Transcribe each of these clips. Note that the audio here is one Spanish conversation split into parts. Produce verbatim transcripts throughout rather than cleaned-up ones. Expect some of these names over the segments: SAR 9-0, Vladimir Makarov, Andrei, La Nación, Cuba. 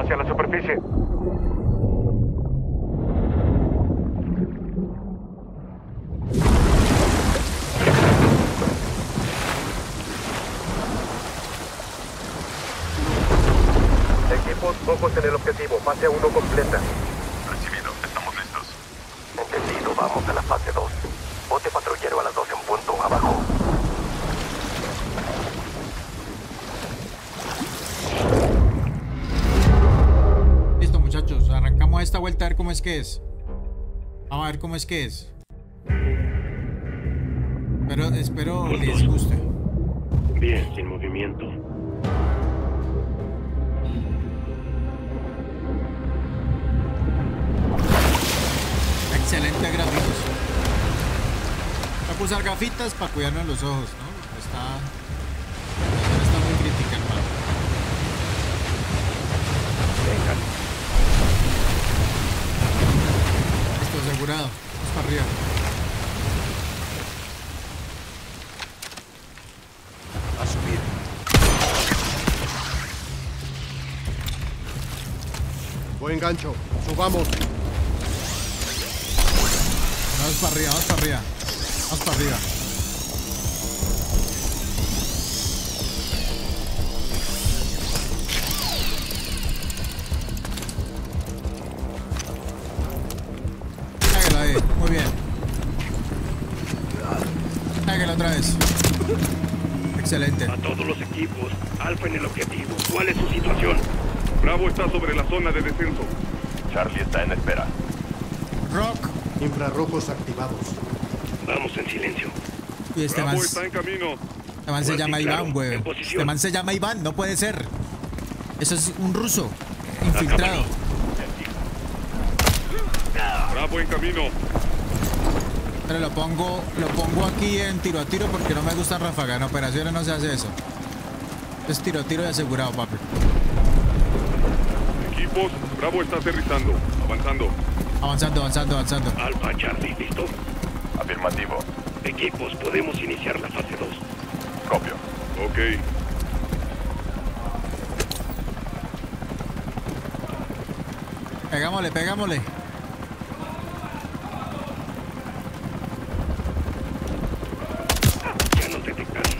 hacia la superficie. Equipos focos en el objetivo, fase uno completa. Recibido, estamos listos. Entendido, vamos a la fase dos. Bote patrullero a las doce en punto, abajo. Listo, muchachos, arrancamos esta vuelta a ver cómo es que es. Vamos a ver cómo es que es. Pero espero les guste. Bien, sin movimiento. Excelente gráficos. Voy a usar gafitas para cuidarnos los ojos, ¿no? Está, está muy crítica, hermano. Venga. Listo, asegurado. Vamos para arriba. A subir. Buen gancho. Subamos. Vamos para arriba, vamos para arriba, vamos para arriba. Hágalo ahí, muy bien. Hágalo otra vez. Excelente. A todos los equipos, Alfa en el objetivo. ¿Cuál es su situación? Bravo está sobre la zona de descenso. Charlie está en espera. Rock. Infrarrojos activados. Vamos en silencio. Y este man está en camino. Este man se llama Iván, güey. Este man se llama Iván, no puede ser. Eso es un ruso infiltrado. Bravo en camino. Pero lo pongo, lo pongo aquí en tiro a tiro porque no me gusta ráfaga. En operaciones no se hace eso. Es tiro a tiro y asegurado, papi. Equipos, Bravo está aterrizando, avanzando. Avanzando, avanzando, avanzando. Alfa, Charlie, ¿listo? Afirmativo. Equipos, podemos iniciar la fase dos. Copio. Ok. Pegámosle, pegámosle. Ya nos detectaron.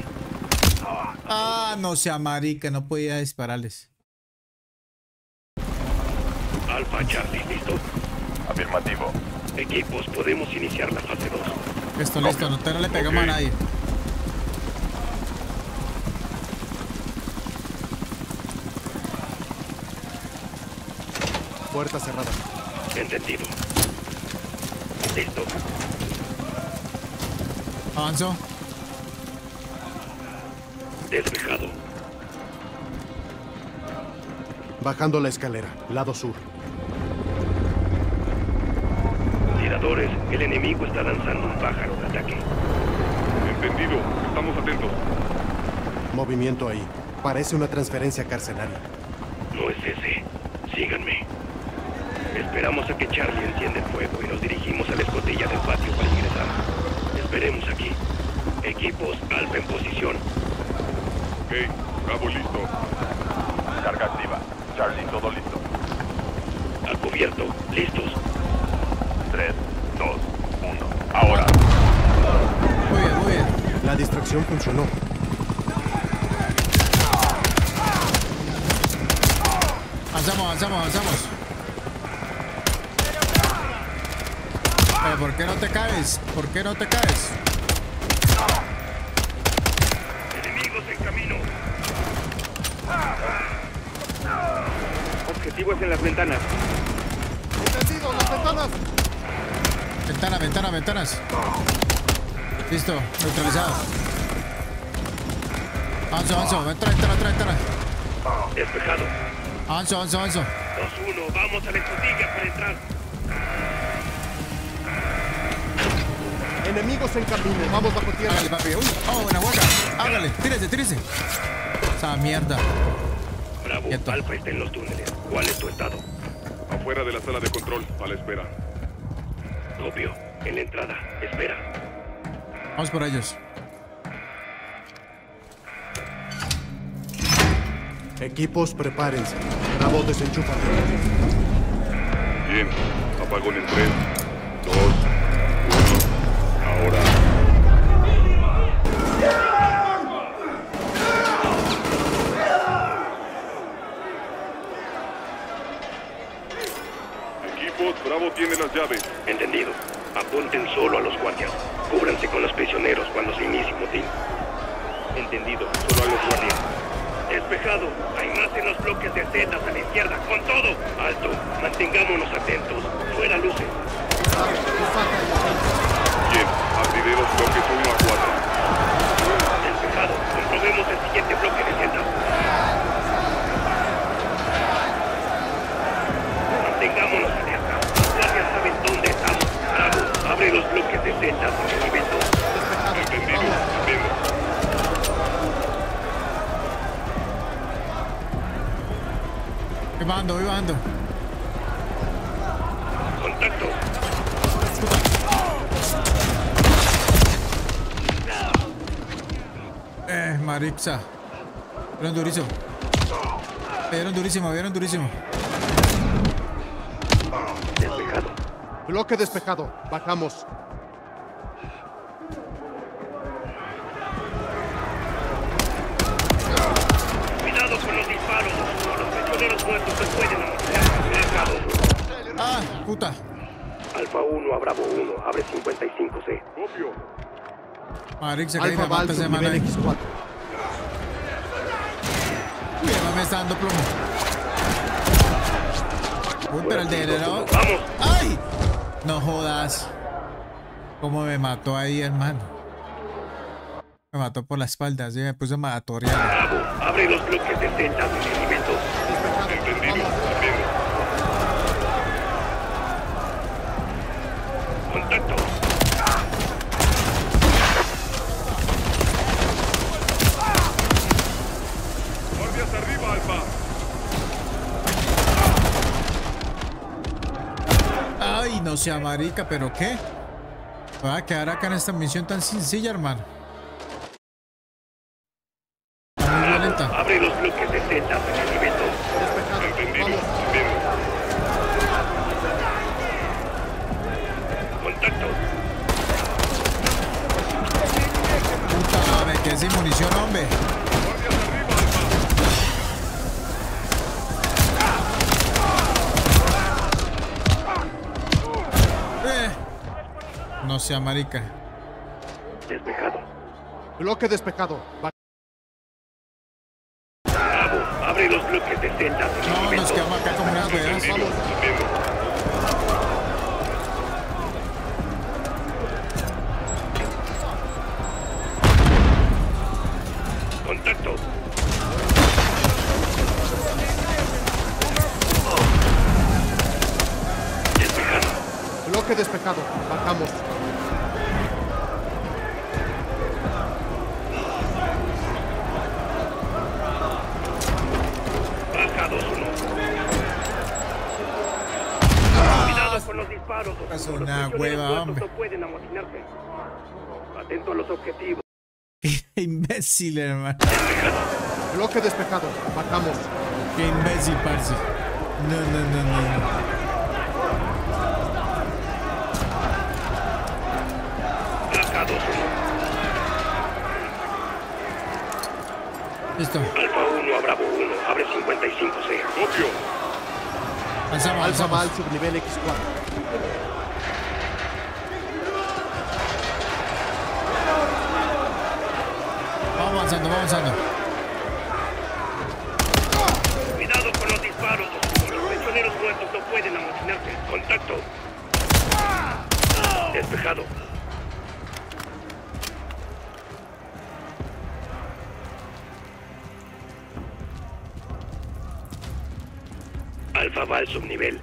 Ah, no sea marica, no podía dispararles. Alfa, Charlie, ¿listo? Afirmativo. Equipos, podemos iniciar la fase dos. Listo, no. Listo, no, no le pegamos okay. A nadie. Puerta cerrada. Entendido. Listo. Avanzo. Despejado. Bajando la escalera, lado sur. El enemigo está lanzando un pájaro de ataque. Entendido, estamos atentos. Movimiento ahí. Parece una transferencia carcelaria. No es ese. Síganme. Esperamos a que Charlie encienda el fuego y nos dirigimos a la escotilla del patio para ingresar. Esperemos aquí. Equipos, Alfa en posición. Ok, Bravo listo. Carga activa. Charlie, todo listo. Al cubierto, listos. tres, dos, uno, ahora. Muy bien, muy bien. La distracción funcionó. Avanzamos, avanzamos, avanzamos. Pero ¿por qué no te caes? ¿Por qué no te caes? Enemigos en camino. Objetivos en las ventanas. Entendido, las ventanas. Ventana, ventana, ventanas. Listo, neutralizado. Avanzo, avanzo, ventana, ventana, ventana. Despejado. Avanzo, avanzo, avanzo. dos uno, vamos a la escotilla para entrar. Enemigos en camino, vamos bajo tierra. Hágale, papi. Uy, oh, buena hueca. Hágale, tírese, tírese. Esa mierda. Bravo, quieto. Alfa está en los túneles. ¿Cuál es tu estado? Afuera de la sala de control, a la espera. Obvio, en la entrada, espera. Vamos por ellos. Equipos, prepárense. Bravo, desenchúfate. Bien. Apagón en tres, dos, uno. Ahora. Bravo tiene las llaves. Entendido. Apunten solo a los guardias. Cúbranse con los prisioneros cuando se inicie motín. Entendido. Solo a los guardias. Despejado. Hay más en los bloques de setas a la izquierda. ¡Con todo! Alto. Mantengámonos atentos. ¡Fuera luces! Bien. Abriré los bloques uno a cuatro. Despejado. Comprobemos el siguiente bloque de setas. Mantengámonos atentos. ¿Dónde estamos? Bravo, abre los bloques de setas por el evento. Entendido, entendido. Voy ando, voy ando. Contacto. Eh, Maripsa. Vieron durísimo. Vieron durísimo, vieron durísimo. Bloque despejado. Bajamos. Cuidado con los disparos. Los prisioneros muertos se pueden amortear. Ah, puta. Alfa uno a Bravo uno. Abre cincuenta y cinco C. Copio. Maric se cae la banda de mano equis cuatro. Cuidado, me está dando plomo. Uy, pero el de heredero. ¡Vamos! ¡Ay! No jodas. Cómo me mató ahí, hermano. Me mató por la espalda, así me puso matatorial. Bravo, abre los bloques de setas de movimiento. Entendido, entendido. Contacto. Guardias arriba, Alfa. Ay, no sea marica, ¿pero qué? Voy a quedar acá en esta misión tan sencilla, hermano. Muy violenta. Abre los bloques de setas en el evento. Entendido, entendido. Contacto. Puta, me quedé sin munición, hombre. No sea marica. Despejado. Bloque despejado. Bravo, abre los bloques de setas. No, nos quedamos acá como unas weas. Contacto. Despejado. Bloque despejado. Bajamos. Es una hueva, hombre. Atento a los objetivos. Qué imbécil, hermano. Bloque despejado. Matamos. Qué imbécil, parce. No, no, no, no. Placado. Listo. Alfa uno a Bravo uno. Abre cincuenta y cinco C. Copio. Alzamos, alzamos. Alfa al subnivel equis cuatro. Vamos avanzando, vamos avanzando. Cuidado con los disparos. Los prisioneros muertos no pueden amotinarse. Contacto. Despejado. Alfa va al subnivel.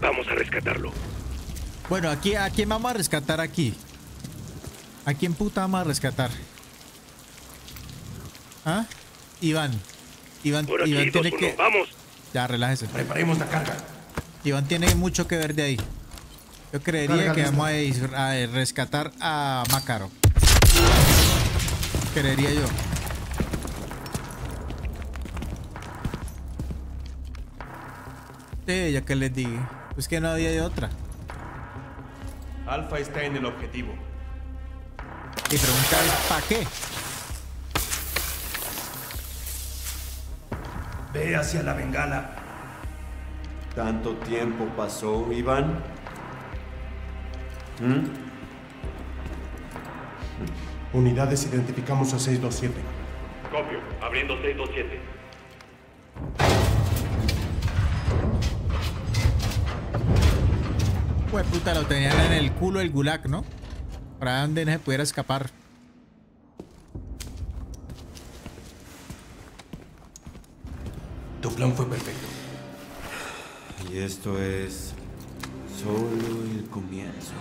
Vamos a rescatarlo. Bueno, aquí, ¿a quién vamos a rescatar aquí? ¿A quién puta vamos a rescatar? ¿Ah? Iván. Iván, aquí, Iván tiene uno. Que... ¡Vamos! Ya, relájese. Preparemos la carga. Iván tiene mucho que ver de ahí. Yo creería carga que lista. Vamos a, a rescatar a Makarov. Creería yo. Sí, ya que les digo. Pues que no había de otra. Alfa está en el objetivo. Y preguntar ¿para qué? Ve hacia la bengala. ¿Tanto tiempo pasó, Iván? ¿Mm? Unidades, identificamos a seis dos siete. Copio, abriendo seis dos siete. Pues puta, lo tenían en el culo el gulag, ¿no? Para donde no se pudiera escapar. Tu plan fue perfecto. Y esto es solo el comienzo.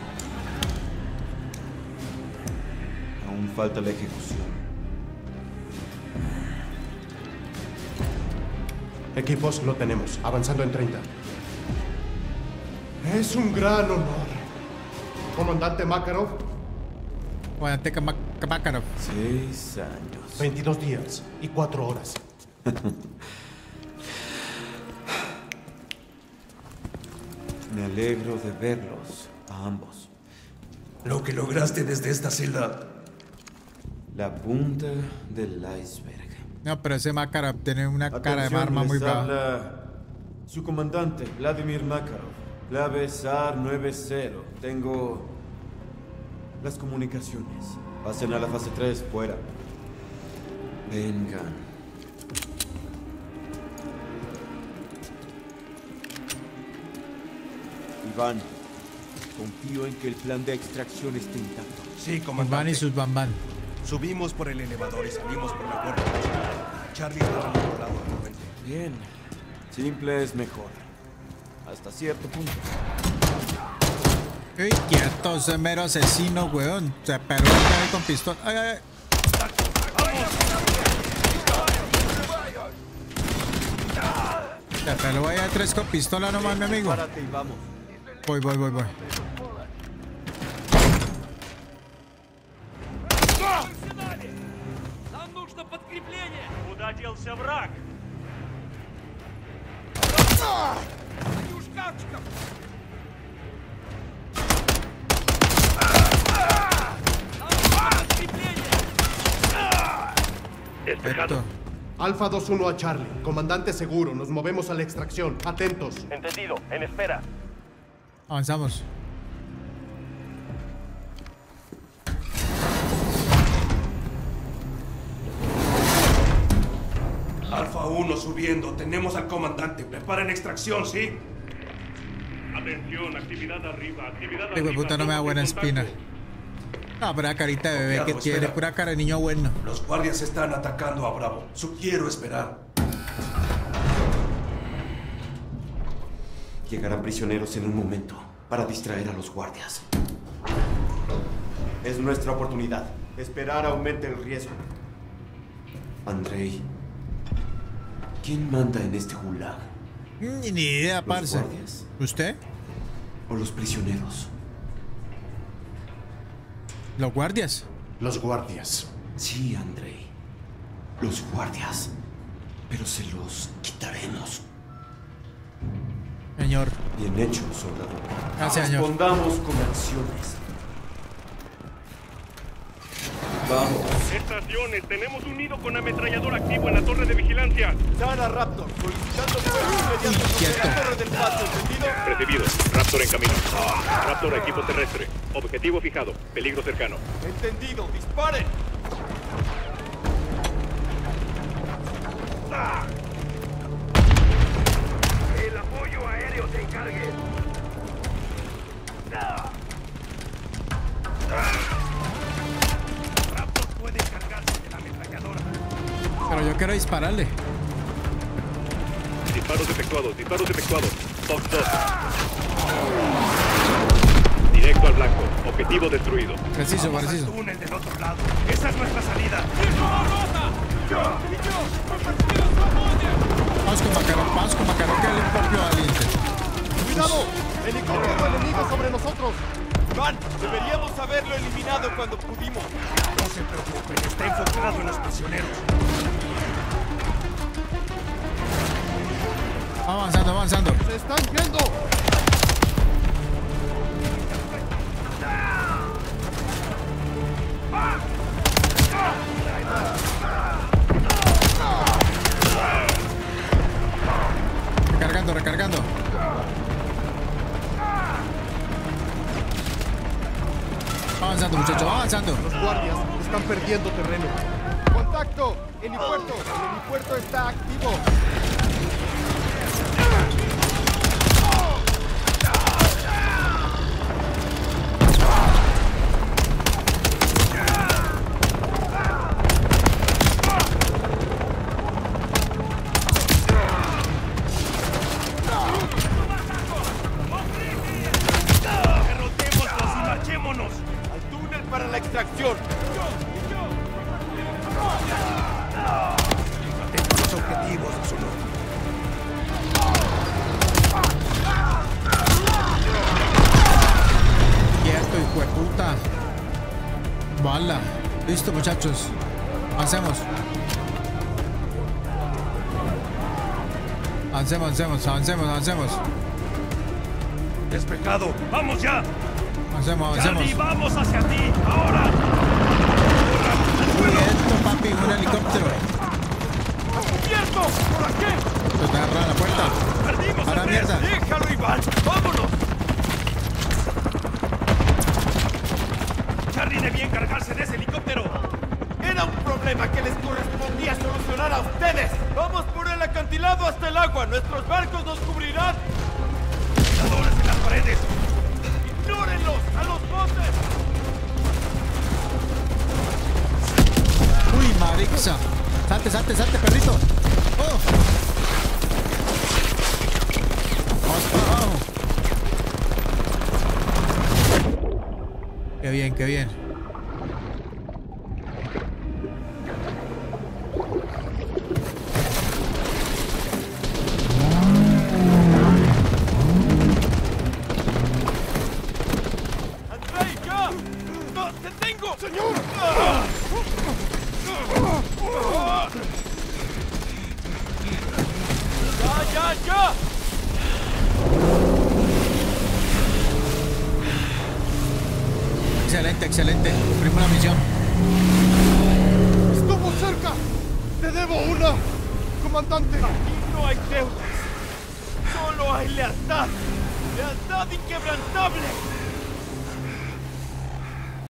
Aún falta la ejecución. Equipos no tenemos, avanzando en treinta. Es un gran honor. Comandante Makarov. Comandante Makarov. Seis años. veintidós días y cuatro horas. Me alegro de verlos a ambos. Lo que lograste desde esta celda. La punta del iceberg. No, pero ese Makarov tiene una Atención, cara de arma muy baja. Su comandante, Vladimir Makarov. Clave S A R nueve cero. Tengo las comunicaciones. Pasen a la fase tres, fuera. Vengan. Iván, confío en que el plan de extracción esté intacto. Sí, comandante. Iván y sus bambán. Subimos por el elevador y salimos por la puerta. Charlie estaba al otro lado del puente. Bien. Simple es mejor. Hasta cierto punto. Uy, quieto, ese mero asesino, weón. Se perdió con pistola. Ay, ay, ay. Se peló ahí a tres con pistola nomás, mi amigo. Voy, voy, voy, voy. Perfecto. Alfa dos uno a Charlie. Comandante seguro. Nos movemos a la extracción. Atentos. Entendido. En espera. Avanzamos. Alfa uno subiendo. Tenemos al comandante. Preparen extracción, ¿sí? Atención, actividad arriba. Actividad arriba. Hijo de puta, no me da buena espina. Ah, pura carita de bebé que tiene, pura cara de niño bueno. Los guardias están atacando a Bravo. Sugiero esperar. Llegarán prisioneros en un momento para distraer a los guardias. Es nuestra oportunidad. Esperar aumenta el riesgo. Andrei, ¿quién manda en este gulag? Ni idea, parce. ¿Los guardias? ¿Usted? ¿O los prisioneros? ¿Los guardias? Los guardias. Sí, Andrei. Los guardias. Pero se los quitaremos. Señor. Bien hecho, soldado. Gracias, señor. Respondamos con acciones. Vamos. Estaciones. Tenemos un nido con ametrallador activo en la torre de vigilancia. Sara Raptor. Solicitando liberación inmediata. Torre del paso. ¿Entendido? Recibido. Raptor en camino. Raptor a equipo terrestre. Objetivo fijado. Peligro cercano. Entendido. Disparen. El apoyo aéreo se encargue. Raptor puede cargarse de la ametralladora. Pero yo quiero dispararle. Disparos efectuados. Disparos efectuados. Top dos. Directo al blanco. Objetivo destruido. Preciso, preciso. Túnel del otro lado. Esa es nuestra salida. Vamos con Makarov, vamos con Makarov, que el propio aliente. ¡Cuidado! ¡Helicóptero enemigo sobre nosotros! ¡Van! Deberíamos haberlo eliminado cuando pudimos. No se preocupen, está enfocado en los prisioneros. Avanzando, avanzando. ¡Se están yendo! Recargando, recargando. Avanzando, muchachos, avanzando. Los guardias están perdiendo terreno. ¡Contacto! ¡Helipuerto! ¡El helipuerto está activo! Listo, muchachos. Avancemos. Avancemos, avancemos, avancemos, avancemos. Despejado. ¡Vamos ya! Avancemos, avancemos. ¡Y vamos hacia ti! ¡Ahora! ¡Esto, papi! ¡Un helicóptero! ¡Descubierto! ¿Por aquí? Se está agarrando la puerta. ¡Perdimos a la mierda! ¡Déjalo, Iván! ¡Vámonos! Charlie debía encargarse de ese helicóptero. Era un problema que les correspondía solucionar a ustedes. Vamos por el acantilado hasta el agua. Nuestros barcos nos cubrirán. Tiradores en las paredes. Ignórenlos a los botes. Uy, marixa. Salte, salte, salte, perrito. Oh. Vamos para abajo. Qué bien, qué bien. Andrei, ya. No, te tengo, señor. Ya, ya, ya. Excelente, excelente. Primera misión. Estuvo cerca. Te debo una, comandante. Aquí no hay deudas. Solo hay lealtad. Lealtad inquebrantable.